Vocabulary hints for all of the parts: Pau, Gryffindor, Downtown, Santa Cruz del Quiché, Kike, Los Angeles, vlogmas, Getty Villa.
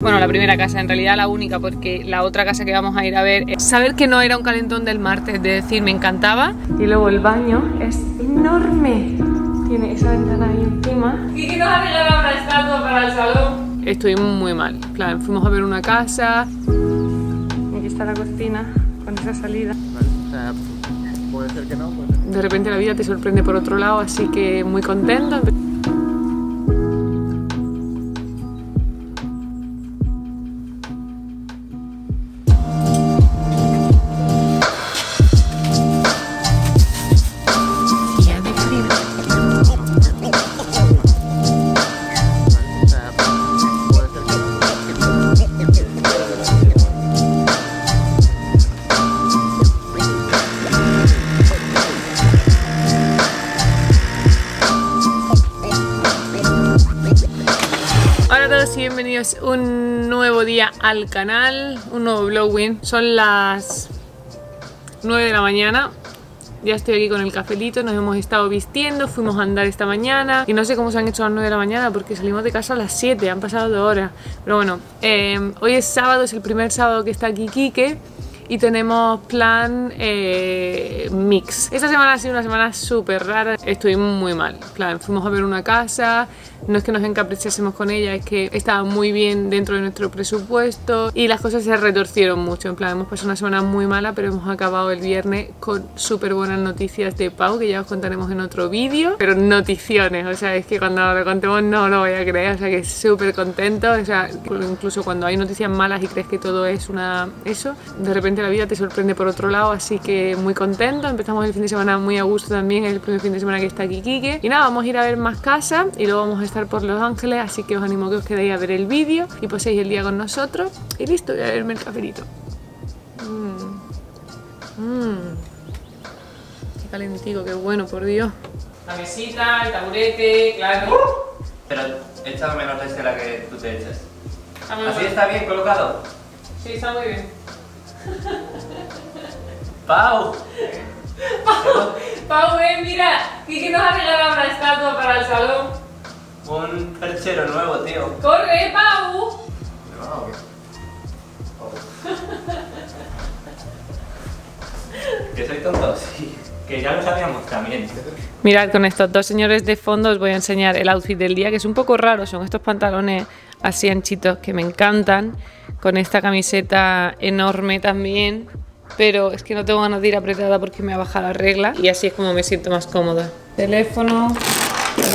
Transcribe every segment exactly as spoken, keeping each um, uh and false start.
Bueno, la primera casa, en realidad la única, porque la otra casa que vamos a ir a ver, saber que no era un calentón del martes, de decir, me encantaba. Y luego el baño es enorme, tiene esa ventana ahí encima. ¿Y que nos ha regalado una estatua para el salón? Estuvimos muy mal, claro, fuimos a ver una casa. Aquí está la cocina, con esa salida. Puede ser que no, puede ser. De repente la vida te sorprende por otro lado, así que muy contenta. Bienvenidos un nuevo día al canal, un nuevo vlogging. Son las nueve de la mañana, ya estoy aquí con el cafelito, nos hemos estado vistiendo, fuimos a andar esta mañana y no sé cómo se han hecho las nueve de la mañana porque salimos de casa a las siete, han pasado dos horas. Pero bueno, eh, hoy es sábado, es el primer sábado que está aquí Kike y tenemos plan eh, mix. Esta semana ha sido una semana súper rara, estuvimos muy mal. Plan, fuimos a ver una casa, no es que nos encaprichásemos con ella, es que estaba muy bien dentro de nuestro presupuesto y las cosas se retorcieron mucho. En plan, hemos pasado una semana muy mala, pero hemos acabado el viernes con súper buenas noticias de Pau, que ya os contaremos en otro vídeo. Pero noticiones, o sea, es que cuando lo contemos no lo voy a creer, o sea que súper contento. O sea, incluso cuando hay noticias malas y crees que todo es una... eso, de repente la vida te sorprende por otro lado, así que muy contento. Empezamos el fin de semana muy a gusto también, es el primer fin de semana que está aquí Kike. Y nada, vamos a ir a ver más casas y luego vamos a estar por Los Ángeles, así que os animo a que os quedéis a ver el vídeo y paséis el día con nosotros. Y listo, voy a verme el cafelito. Mmm. Mmm. Qué calentico, qué bueno, por Dios. La mesita, el taburete, claro. Uh. Pero echa menos de la que tú te echas. ¿Así está bien colocado? Sí, está muy bien. Pau. Pau, Pau, ven, mira, Kike nos ha regalado una estatua para el salón. Un perchero nuevo, tío. ¡Corre, Pau! No. Oh. Que soy tonto, sí. Que ya lo sabíamos también. Mirad, con estos dos señores de fondo os voy a enseñar el outfit del día, que es un poco raro. Son estos pantalones así anchitos que me encantan, con esta camiseta enorme también, pero es que no tengo ganas de ir apretada porque me ha bajado la regla y así es como me siento más cómoda. Teléfono,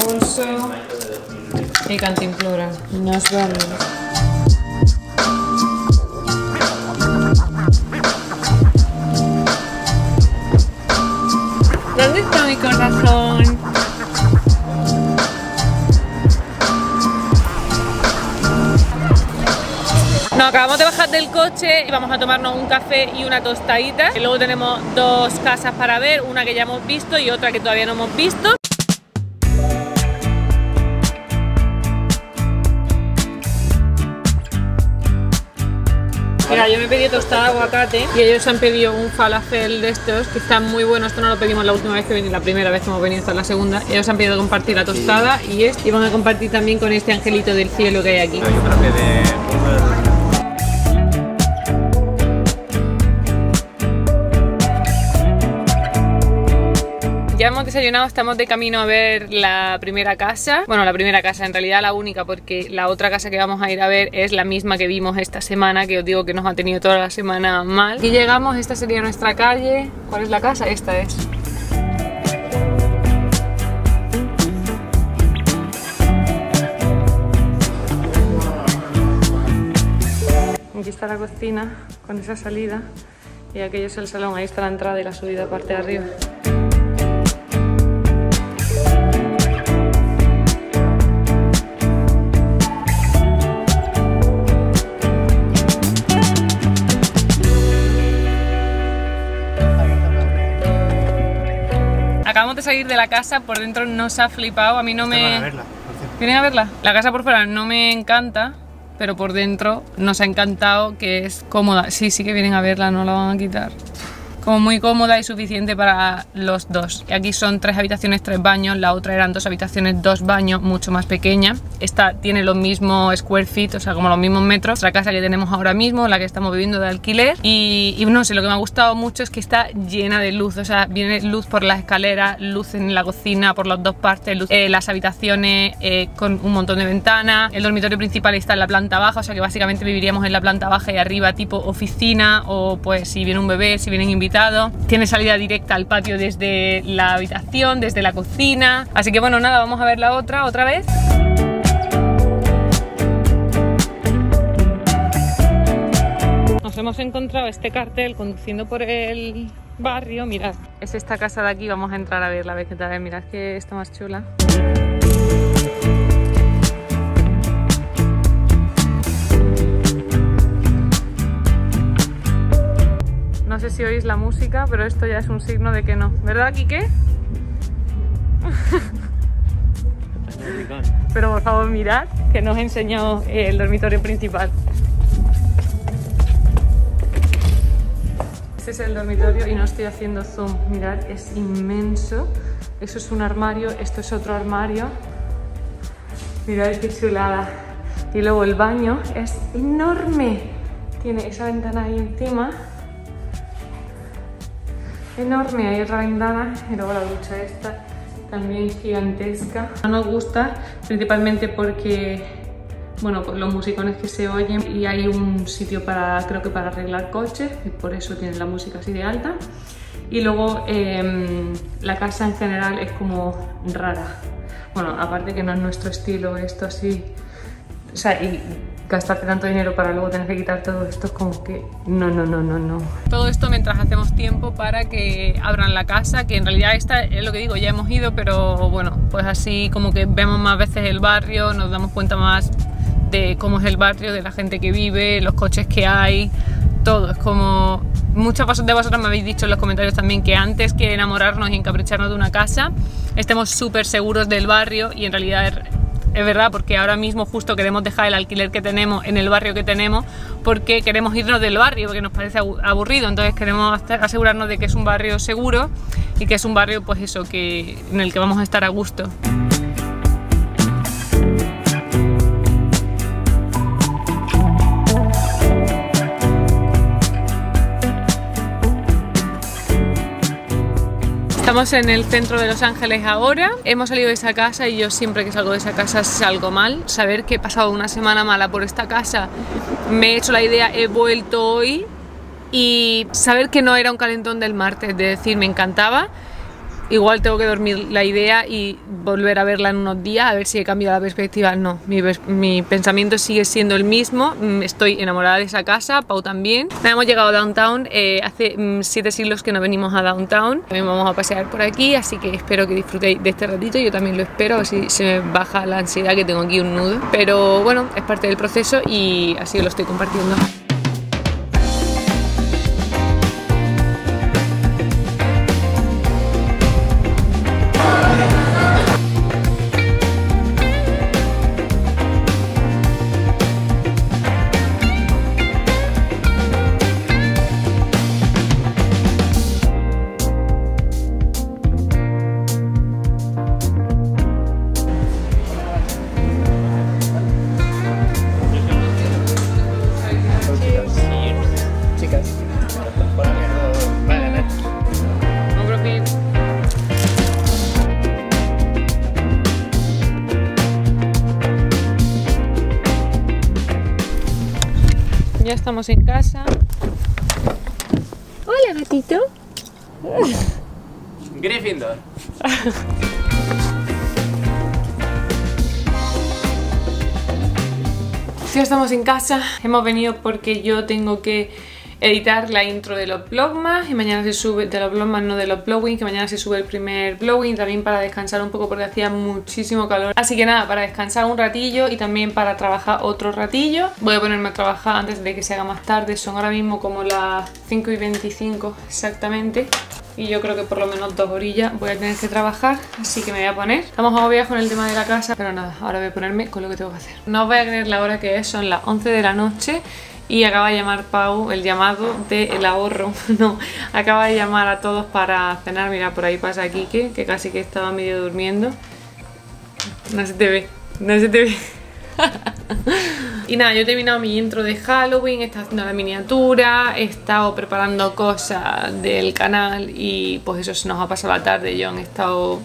bolso y cantimplora. Nos vamos. ¿Dónde está mi corazón? Nos acabamos de bajar del coche y vamos a tomarnos un café y una tostadita. Y luego tenemos dos casas para ver, una que ya hemos visto y otra que todavía no hemos visto. Mira, yo me pedí tostada de aguacate y ellos han pedido un falafel de estos que están muy buenos. Esto no lo pedimos la última vez que venimos, la primera vez que hemos venido, esta es la segunda. Ellos han pedido compartir la tostada y este, y van a compartir también con este angelito del cielo que hay aquí. Yo creo que de... Ya hemos desayunado, estamos de camino a ver la primera casa. Bueno, la primera casa, en realidad la única, porque la otra casa que vamos a ir a ver es la misma que vimos esta semana, que os digo que nos ha tenido toda la semana mal. Aquí llegamos, esta sería nuestra calle. ¿Cuál es la casa? Esta es. Aquí está la cocina, con esa salida. Y aquello es el salón, ahí está la entrada y la subida parte de arriba. Acabamos de salir de la casa, por dentro nos ha flipado, a mí no me... A verla, ¿vienen a verla? La casa por fuera no me encanta, pero por dentro nos ha encantado, que es cómoda. Sí, sí que vienen a verla, no la van a quitar. como muy cómoda y suficiente para los dos. Aquí son tres habitaciones, tres baños, la otra eran dos habitaciones, dos baños, mucho más pequeña. Esta tiene los mismos square feet, o sea, como los mismos metros, la casa que tenemos ahora mismo, la que estamos viviendo de alquiler. Y, y no sé, lo que me ha gustado mucho es que está llena de luz, o sea, viene luz por las escaleras, luz en la cocina, por las dos partes, luz eh, las habitaciones eh, con un montón de ventanas. El dormitorio principal está en la planta baja, o sea que básicamente viviríamos en la planta baja y arriba tipo oficina, o pues si viene un bebé, si vienen invitados. Tiene salida directa al patio desde la habitación, desde la cocina. Así que bueno, nada, vamos a ver la otra, otra vez. Nos hemos encontrado este cartel conduciendo por el barrio, mirad. Es esta casa de aquí, vamos a entrar a verla, a ver qué tal, mirad que está más chula. No sé si oís la música, pero esto ya es un signo de que no. ¿Verdad, Kike? Pero por favor, mirad que nos enseñó el dormitorio principal. Este es el dormitorio y no estoy haciendo zoom. Mirad, es inmenso. Eso es un armario, esto es otro armario. Mirad qué chulada. Y luego el baño es enorme. Tiene esa ventana ahí encima. Enorme, hay otra ventana y luego la ducha esta también gigantesca. No nos gusta principalmente porque, bueno, pues los musicones que se oyen, y hay un sitio para, creo que para arreglar coches, y por eso tienen la música así de alta. Y luego eh, la casa en general es como rara. Bueno, aparte que no es nuestro estilo esto así, o sea, y gastarte tanto dinero para luego tener que quitar todo esto, es como que no, no, no, no, no. Todo esto mientras hacemos tiempo para que abran la casa, que en realidad esta es lo que digo, ya hemos ido, pero bueno, pues así como que vemos más veces el barrio, nos damos cuenta más de cómo es el barrio, de la gente que vive, los coches que hay, todo. Es como... Muchas de vosotras me habéis dicho en los comentarios también que antes que enamorarnos y encapricharnos de una casa, estemos súper seguros del barrio, y en realidad es verdad, porque ahora mismo justo queremos dejar el alquiler que tenemos en el barrio que tenemos porque queremos irnos del barrio, porque nos parece aburrido. Entonces queremos asegurarnos de que es un barrio seguro y que es un barrio, pues eso, que, en el que vamos a estar a gusto. Estamos en el centro de Los Ángeles ahora, hemos salido de esa casa y yo siempre que salgo de esa casa salgo mal. Saber que he pasado una semana mala por esta casa, me he hecho la idea, he vuelto hoy, y saber que no era un calentón del martes, de decir me encantaba, igual tengo que dormir la idea y volver a verla en unos días, a ver si he cambiado la perspectiva. No, mi, mi pensamiento sigue siendo el mismo, estoy enamorada de esa casa, Pau también. Hemos llegado a Downtown, eh, hace siete siglos que no venimos a Downtown. También vamos a pasear por aquí, así que espero que disfrutéis de este ratito, yo también lo espero, a ver si se me baja la ansiedad, que tengo aquí un nudo. Pero bueno, es parte del proceso y así lo estoy compartiendo. Ya estamos en casa. Hola, gatito. Gryffindor. Ya estamos en casa. Hemos venido porque yo tengo que editar la intro de los vlogmas, y mañana se sube, de los vlogmas no de los vlogwings, que mañana se sube el primer vlogwing, también para descansar un poco porque hacía muchísimo calor. Así que nada, para descansar un ratillo y también para trabajar otro ratillo. Voy a ponerme a trabajar antes de que se haga más tarde, son ahora mismo como las cinco y veinticinco exactamente. Y yo creo que por lo menos dos orillas voy a tener que trabajar, así que me voy a poner. Estamos agobiados con el tema de la casa, pero nada, ahora voy a ponerme con lo que tengo que hacer. No os voy a creer la hora que es, son las once de la noche y acaba de llamar Pau, el llamado del ahorro, no, acaba de llamar a todos para cenar. Mira, por ahí pasa Kike, que casi que estaba medio durmiendo. No se te ve, no se te ve. Y nada, yo he terminado mi intro de Halloween, he estado haciendo la miniatura, he estado preparando cosas del canal y pues eso, se nos ha pasado la tarde. Yo han estado...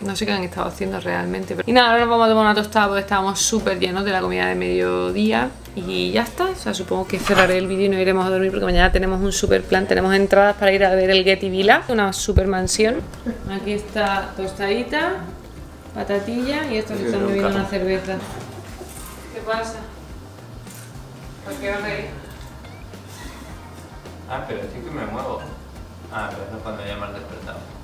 no sé qué han estado haciendo realmente. Pero... y nada, ahora nos vamos a tomar una tostada porque estábamos súper llenos de la comida de mediodía. Y ya está, o sea, supongo que cerraré el vídeo y no iremos a dormir porque mañana tenemos un super plan. Tenemos entradas para ir a ver el Getty Villa, una super mansión. Aquí está tostadita, patatilla y estos están bebiendo una cerveza. ¿Qué pasa? ¿Por qué no reís? Ah, pero sí que me muevo. Ah, pero eso es cuando ya me has despertado.